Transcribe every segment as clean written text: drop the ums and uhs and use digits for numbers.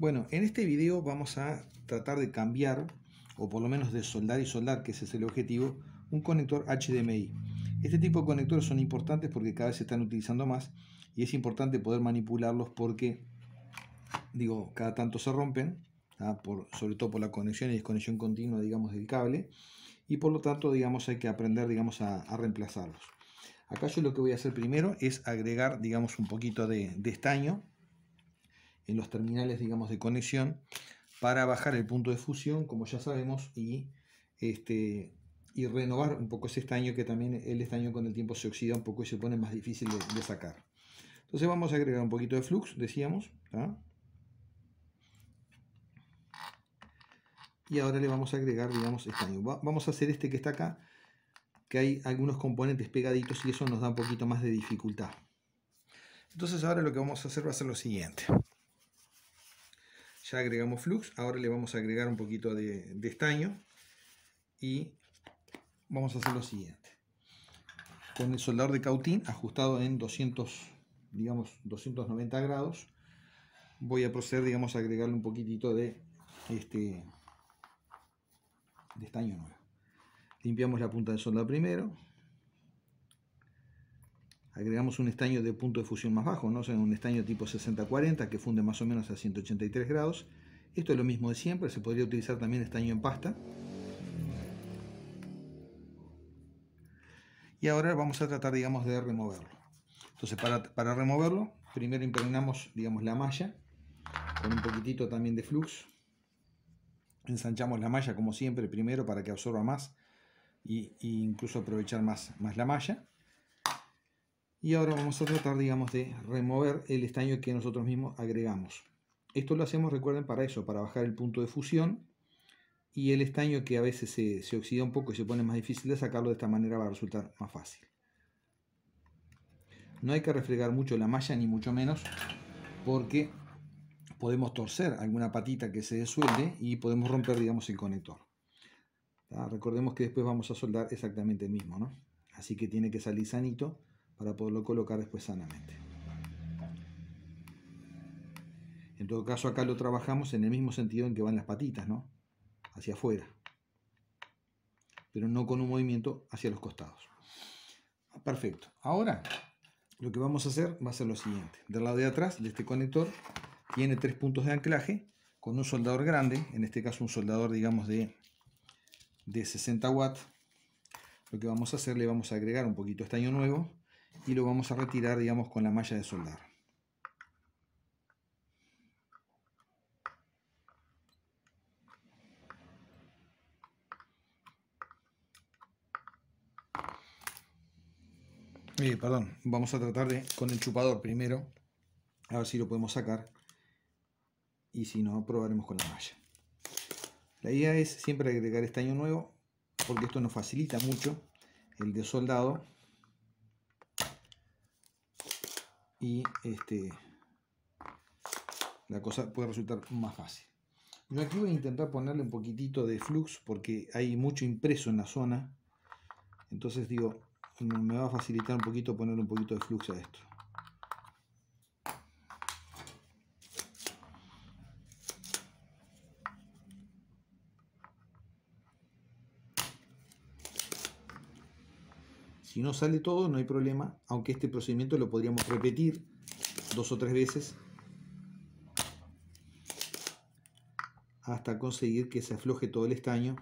Bueno, en este video vamos a tratar de cambiar, o por lo menos de soldar y soldar, que ese es el objetivo, un conector HDMI. Este tipo de conectores son importantes porque cada vez se están utilizando más y es importante poder manipularlos porque, digo, cada tanto se rompen, sobre todo por la conexión y desconexión continua, digamos, del cable, y por lo tanto, digamos, hay que aprender, digamos, a reemplazarlos. Acá yo lo que voy a hacer primero es agregar, digamos, un poquito de estaño en los terminales, digamos, de conexión para bajar el punto de fusión, como ya sabemos, y renovar un poco ese estaño, que también el estaño con el tiempo se oxida un poco y se pone más difícil de sacar. Entonces vamos a agregar un poquito de flux, decíamos, y ahora le vamos a agregar, digamos, estaño. Vamos a hacer este que está acá, que hay algunos componentes pegaditos y eso nos da un poquito más de dificultad. Entonces ahora lo que vamos a hacer va a ser lo siguiente. Ya agregamos flux, ahora le vamos a agregar un poquito de estaño y vamos a hacer lo siguiente. Con el soldador de cautín ajustado en 290 grados, voy a proceder, digamos, a agregarle un poquitito de estaño nuevo. Limpiamos la punta del soldador primero. Agregamos un estaño de punto de fusión más bajo, ¿no? O sea, un estaño tipo 60-40 que funde más o menos a 183 grados. Esto es lo mismo de siempre, se podría utilizar también estaño en pasta. Y ahora vamos a tratar, digamos, de removerlo. Entonces, para removerlo, primero impregnamos, digamos, la malla con un poquitito también de flux. Ensanchamos la malla, como siempre, primero para que absorba más e incluso aprovechar más la malla. Y ahora vamos a tratar, digamos, de remover el estaño que nosotros mismos agregamos. Esto lo hacemos, recuerden, para eso, para bajar el punto de fusión. Y el estaño que a veces se oxida un poco y se pone más difícil de sacarlo, de esta manera va a resultar más fácil. No hay que refregar mucho la malla, ni mucho menos, porque podemos torcer alguna patita que se desuelde y podemos romper, digamos, el conector. Recordemos que después vamos a soldar exactamente el mismo, ¿no? Así que tiene que salir sanito para poderlo colocar después sanamente. En todo caso, acá lo trabajamos en el mismo sentido en que van las patitas, ¿no? Hacia afuera, pero no con un movimiento hacia los costados. Perfecto. Ahora lo que vamos a hacer va a ser lo siguiente. Del lado de atrás de este conector tiene tres puntos de anclaje con un soldador grande, en este caso un soldador, digamos, de 60 watts. Lo que vamos a hacer, le vamos a agregar un poquito de estaño nuevo y lo vamos a retirar, digamos, con la malla de soldar. Perdón, vamos a tratar con el chupador primero, a ver si lo podemos sacar, y si no, probaremos con la malla. La idea es siempre agregar estaño nuevo, porque esto nos facilita mucho el desoldado y la cosa puede resultar más fácil. Yo aquí voy a intentar ponerle un poquitito de flux porque hay mucho impreso en la zona, entonces, digo, me va a facilitar un poquito ponerle un poquito de flux a esto. Si no sale todo, no hay problema, aunque este procedimiento lo podríamos repetir 2 o 3 veces hasta conseguir que se afloje todo el estaño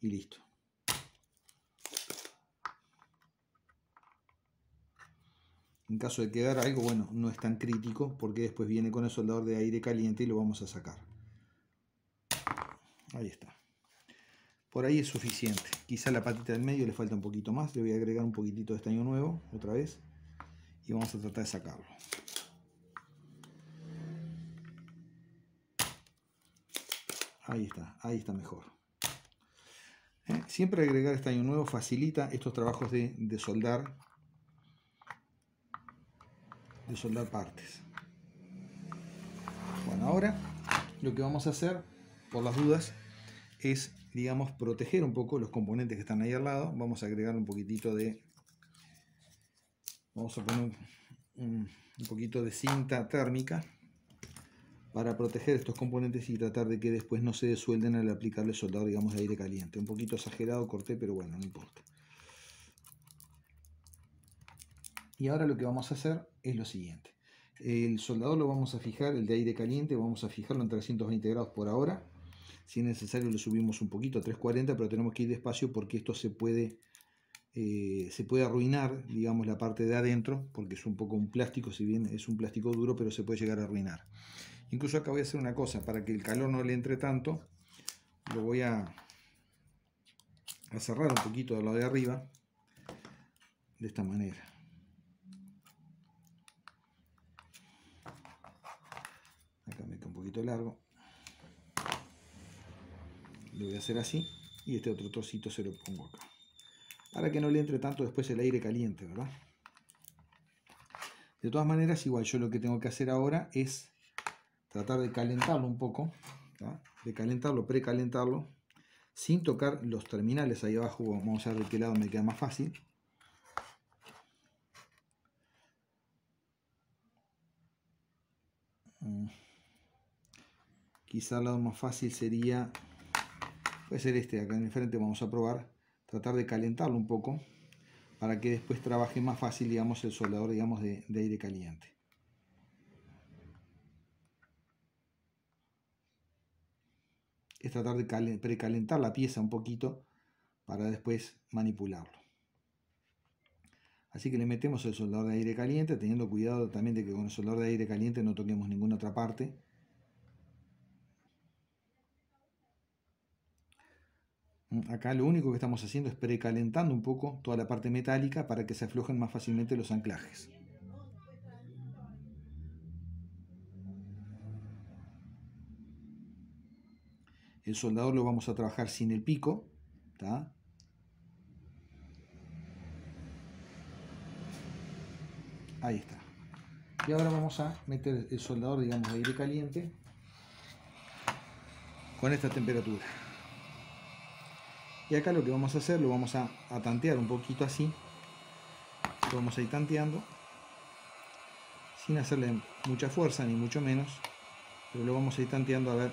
y listo. En caso de quedar algo, bueno, no es tan crítico porque después viene con el soldador de aire caliente y lo vamos a sacar. Ahí está. Por ahí es suficiente. Quizá la patita del medio le falta un poquito más. Le voy a agregar un poquitito de estaño nuevo otra vez y vamos a tratar de sacarlo. Ahí está mejor. Siempre agregar estaño nuevo facilita estos trabajos de soldar. De soldar partes. Bueno, ahora lo que vamos a hacer, por las dudas, es, digamos, proteger un poco los componentes que están ahí al lado. Vamos a agregar un poquitito de, vamos a poner un poquito de cinta térmica para proteger estos componentes y tratar de que después no se desuelden al aplicarle soldador, digamos, de aire caliente. Un poquito exagerado corté, pero bueno, no importa. Y ahora lo que vamos a hacer es lo siguiente. El soldador lo vamos a fijar, el de aire caliente, vamos a fijarlo en 320 grados por ahora. Si es necesario lo subimos un poquito a 340, pero tenemos que ir despacio porque esto se puede arruinar, digamos, la parte de adentro, porque es un poco un plástico, si bien es un plástico duro, pero se puede llegar a arruinar. Incluso acá voy a hacer una cosa, para que el calor no le entre tanto, lo voy a cerrar un poquito de lo de arriba, de esta manera. Largo, lo voy a hacer así y este otro trocito se lo pongo acá para que no le entre tanto después el aire caliente, ¿verdad? De todas maneras, igual yo lo que tengo que hacer ahora es tratar de calentarlo un poco, ¿verdad? De calentarlo, precalentarlo sin tocar los terminales ahí abajo. Vamos a ver de qué lado me queda más fácil. Quizá el lado más fácil sería, puede ser este, acá en el frente vamos a probar, tratar de calentarlo un poco para que después trabaje más fácil, digamos, el soldador, digamos, de aire caliente. Es tratar de precalentar la pieza un poquito para después manipularlo. Así que le metemos el soldador de aire caliente, teniendo cuidado también de que con el soldador de aire caliente no toquemos ninguna otra parte. Acá lo único que estamos haciendo es precalentando un poco toda la parte metálica para que se aflojen más fácilmente los anclajes. El soldador lo vamos a trabajar sin el pico, ¿tá? Ahí está. Y ahora vamos a meter el soldador, digamos, de aire caliente con esta temperatura. Y acá lo que vamos a hacer, lo vamos a tantear un poquito así. Lo vamos a ir tanteando. Sin hacerle mucha fuerza, ni mucho menos. Pero lo vamos a ir tanteando a ver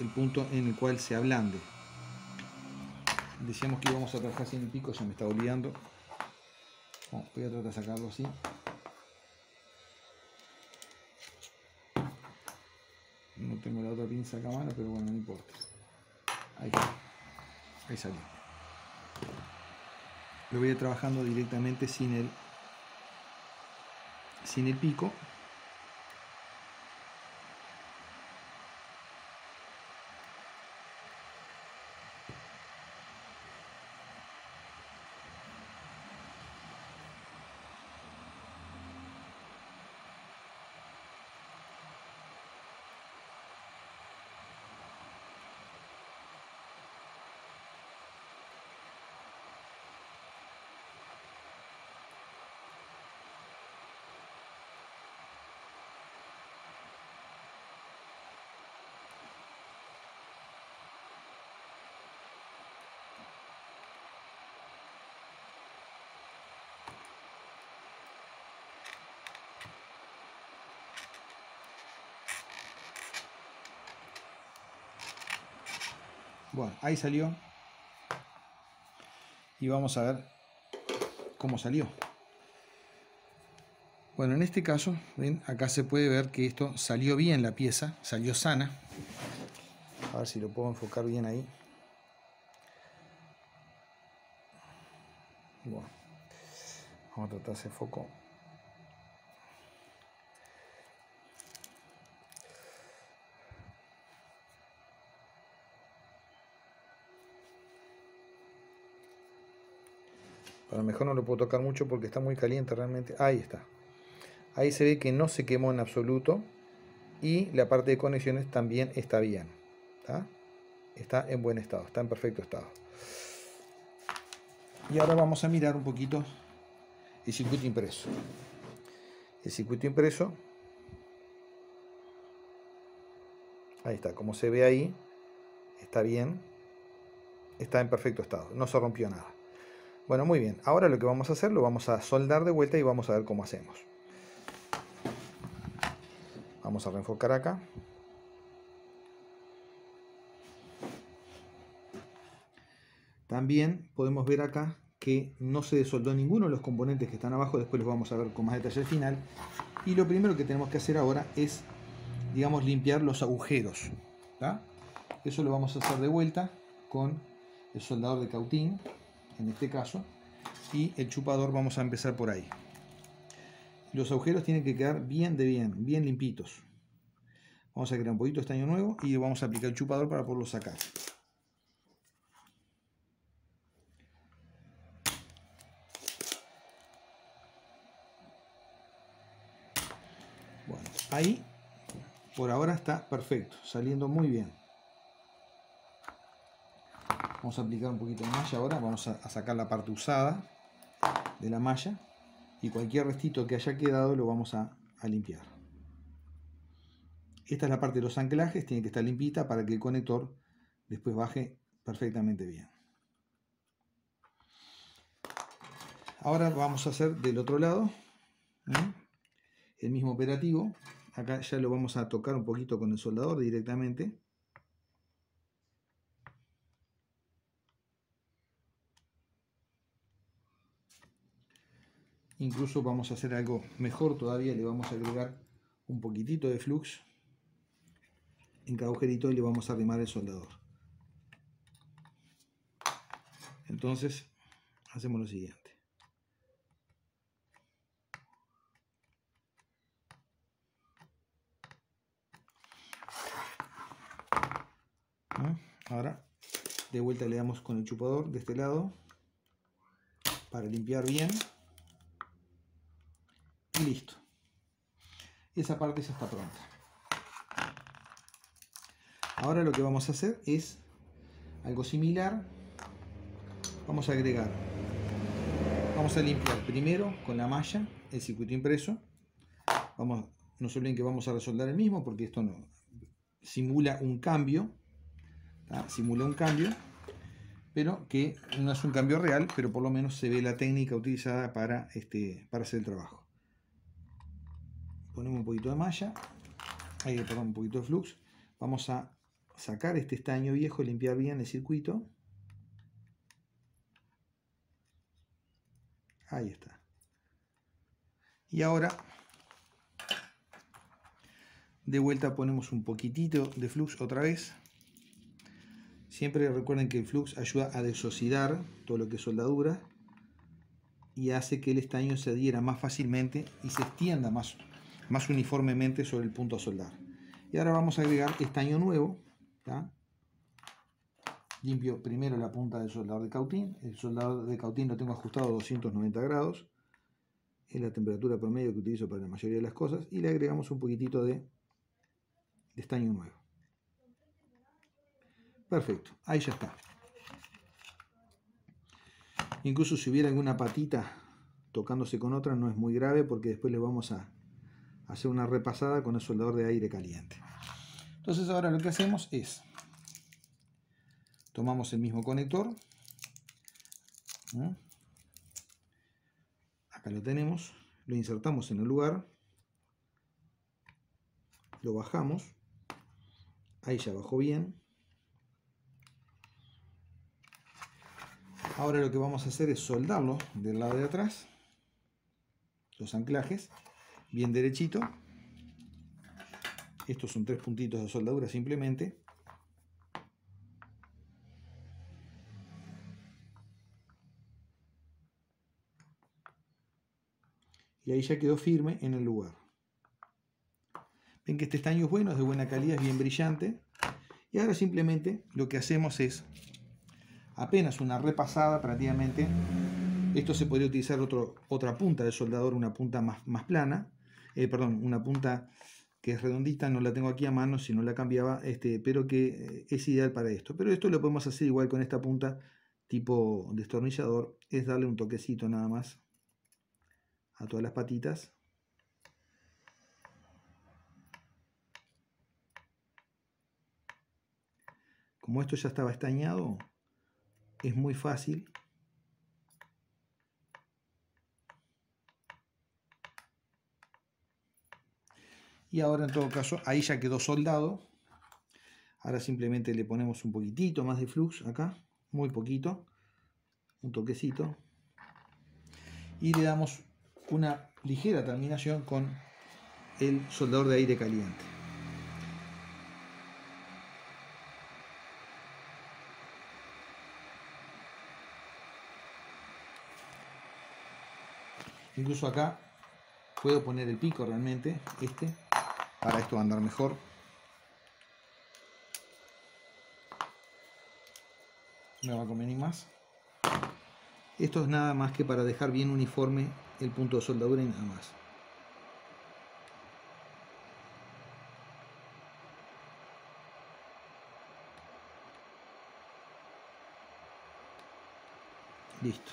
el punto en el cual se ablande. Decíamos que íbamos a trabajar sin el pico, ya me está olvidando. Bueno, voy a tratar de sacarlo así. No tengo la otra pinza a cámara, pero bueno, no importa. Ahí está. Ahí salió. Lo voy a ir trabajando directamente sin el pico. Bueno, ahí salió y vamos a ver cómo salió. Bueno, en este caso, ven, acá se puede ver que esto salió bien, la pieza salió sana. A ver si lo puedo enfocar bien ahí. Bueno, vamos a tratar ese foco. A lo mejor no lo puedo tocar mucho porque está muy caliente realmente. Ahí está. Ahí se ve que no se quemó en absoluto. Y la parte de conexiones también está bien. ¿Está? Está en buen estado. Está en perfecto estado. Y ahora vamos a mirar un poquito el circuito impreso. El circuito impreso. Ahí está. Como se ve ahí. Está bien. Está en perfecto estado. No se rompió nada. Bueno, muy bien. Ahora lo que vamos a hacer, lo vamos a soldar de vuelta y vamos a ver cómo hacemos. Vamos a reenfocar acá. También podemos ver acá que no se desoldó ninguno de los componentes que están abajo, después los vamos a ver con más detalle al final. Y lo primero que tenemos que hacer ahora es, digamos, limpiar los agujeros, ¿tá? Eso lo vamos a hacer de vuelta con el soldador de cautín, en este caso, y el chupador. Vamos a empezar por ahí. Los agujeros tienen que quedar bien limpitos. Vamos a crear un poquito de estaño nuevo y vamos a aplicar el chupador para poderlo sacar. Bueno, ahí por ahora está perfecto, saliendo muy bien. Vamos a aplicar un poquito de malla ahora, vamos a sacar la parte usada de la malla y cualquier restito que haya quedado lo vamos a limpiar. Esta es la parte de los anclajes, tiene que estar limpita para que el conector después baje perfectamente bien. Ahora vamos a hacer del otro lado, ¿eh? El mismo operativo. Acá ya lo vamos a tocar un poquito con el soldador directamente. Incluso vamos a hacer algo mejor todavía, le vamos a agregar un poquitito de flux en cada agujerito y le vamos a arrimar el soldador. Entonces hacemos lo siguiente. Ahora de vuelta le damos con el chupador de este lado para limpiar bien. Y listo. Esa parte ya está pronta. Ahora lo que vamos a hacer es algo similar. Vamos a agregar. Vamos a limpiar primero con la malla el circuito impreso. Vamos, no se olviden que vamos a resoldar el mismo porque esto no simula un cambio. ¿Tá? Simula un cambio, pero que no es un cambio real, pero por lo menos se ve la técnica utilizada para hacer el trabajo. Ponemos un poquito de malla, perdón, un poquito de flux. Vamos a sacar este estaño viejo, limpiar bien el circuito. Ahí está. Y ahora, de vuelta ponemos un poquitito de flux otra vez. Siempre recuerden que el flux ayuda a desoxidar todo lo que es soldadura y hace que el estaño se adhiera más fácilmente y se extienda más uniformemente sobre el punto a soldar. Y ahora vamos a agregar estaño nuevo, ¿tá? Limpio primero la punta del soldador de cautín. El soldador de cautín lo tengo ajustado a 290 grados, es la temperatura promedio que utilizo para la mayoría de las cosas, y le agregamos un poquitito de estaño nuevo. Perfecto, ahí ya está. Incluso si hubiera alguna patita tocándose con otra no es muy grave porque después le vamos a hacer una repasada con el soldador de aire caliente. Entonces ahora lo que hacemos es tomamos el mismo conector, ¿no? Acá lo tenemos, lo insertamos en el lugar, lo bajamos, ahí ya bajó bien. Ahora lo que vamos a hacer es soldarlo del lado de atrás, los anclajes bien derechito. Estos son 3 puntitos de soldadura simplemente. Y ahí ya quedó firme en el lugar. Ven que este estaño es bueno, es de buena calidad, es bien brillante. Y ahora simplemente lo que hacemos es apenas una repasada prácticamente. Esto se podría utilizar otra punta del soldador, una punta más plana. Perdón, una punta que es redondita, no la tengo aquí a mano, si no la cambiaba, pero que es ideal para esto. Pero esto lo podemos hacer igual con esta punta tipo destornillador, es darle un toquecito nada más a todas las patitas. Como esto ya estaba estañado, es muy fácil. Y ahora en todo caso, ahí ya quedó soldado. Ahora simplemente le ponemos un poquitito más de flux acá, muy poquito. un toquecito y le damos una ligera terminación con el soldador de aire caliente. Incluso acá puedo poner el pico realmente, para esto va a andar mejor. Me va a convenir más. Esto es nada más que para dejar bien uniforme el punto de soldadura y nada más. Listo.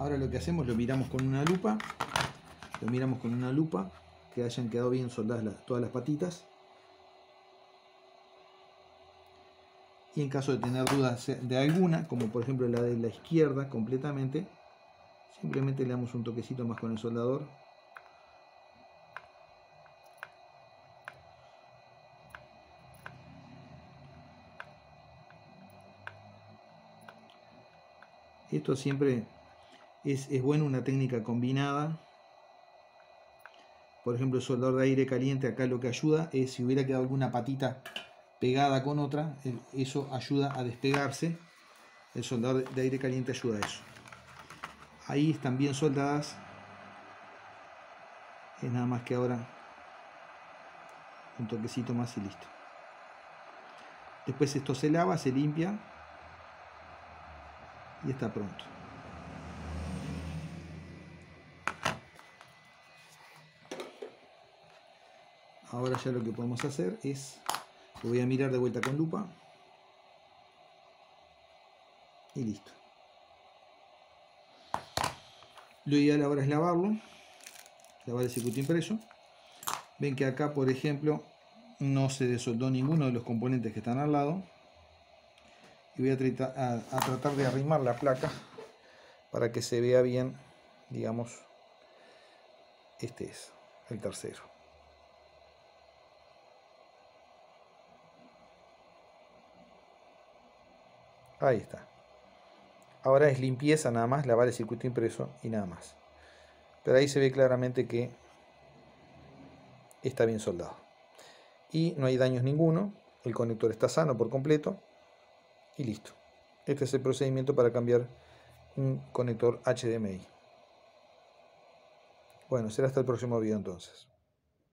Ahora lo que hacemos, lo miramos con una lupa, que hayan quedado bien soldadas todas las patitas. Y en caso de tener dudas de alguna, como por ejemplo la de la izquierda completamente, simplemente le damos un toquecito más con el soldador. Esto siempre... Es bueno una técnica combinada. Por ejemplo, el soldador de aire caliente acá lo que ayuda es, si hubiera quedado alguna patita pegada con otra, eso ayuda a despegarse. El soldador de aire caliente ayuda a eso. Ahí están bien soldadas. Es nada más que ahora un toquecito más y listo. Después esto se lava, se limpia y está pronto. Ahora ya lo que podemos hacer es, lo voy a mirar de vuelta con lupa y listo. Lo ideal ahora es lavarlo, lavar el circuito impreso. Ven que acá, por ejemplo, no se desoldó ninguno de los componentes que están al lado. Y voy a tratar de arrimar la placa para que se vea bien, digamos, este es el tercero. Ahí está. Ahora es limpieza nada más, lavar el circuito impreso y nada más. Pero ahí se ve claramente que está bien soldado. Y no hay daños ninguno, el conector está sano por completo y listo. Este es el procedimiento para cambiar un conector HDMI. Bueno, será hasta el próximo video entonces.